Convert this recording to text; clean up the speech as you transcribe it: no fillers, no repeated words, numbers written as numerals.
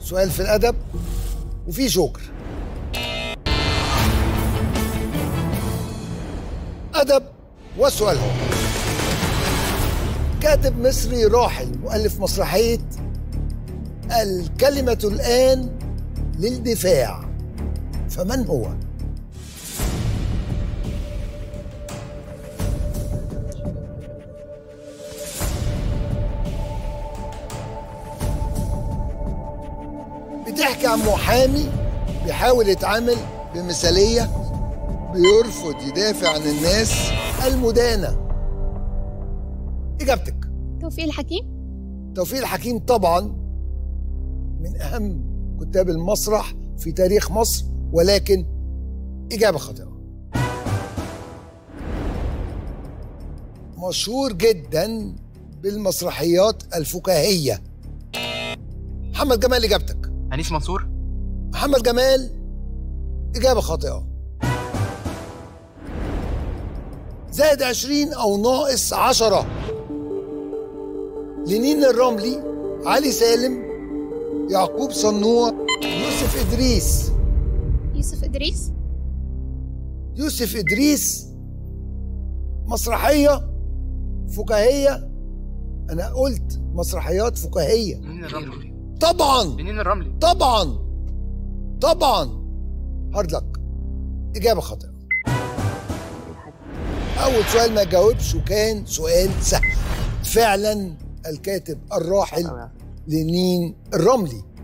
سؤال في الأدب وفي جوكر. أدب وسؤال. هو كاتب مصري راحل مؤلف مسرحية الكلمة الآن للدفاع، فمن هو؟ بتحكي عن محامي بيحاول يتعامل بمثالية، بيرفض يدافع عن الناس المدانة. إجابتك؟ توفيق الحكيم. توفيق الحكيم طبعاً من أهم كتاب المسرح في تاريخ مصر، ولكن إجابة خاطئة. مشهور جداً بالمسرحيات الفكاهية. محمد جمال إجابتك؟ أنيس منصور. محمد جمال إجابة خاطئة. زائد 20 أو ناقص 10. لينين الرملي، علي سالم، يعقوب صنوع، يوسف إدريس. يوسف إدريس؟ يوسف إدريس مسرحية فكاهية. أنا قلت مسرحيات فكاهية. لينين الرملي طبعاً. لينين الرملي طبعاً طبعاً. هارد لك، إجابة خاطئة. أول سؤال ما جاوبش وكان سؤال سهل. فعلاً الكاتب الراحل لينين الرملي.